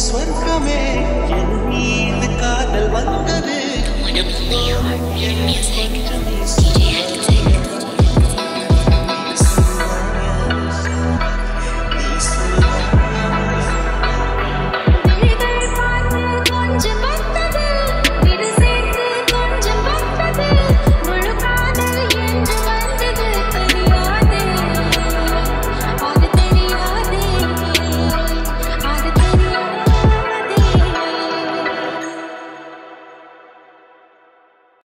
Swargame, you need the cattle, what the day?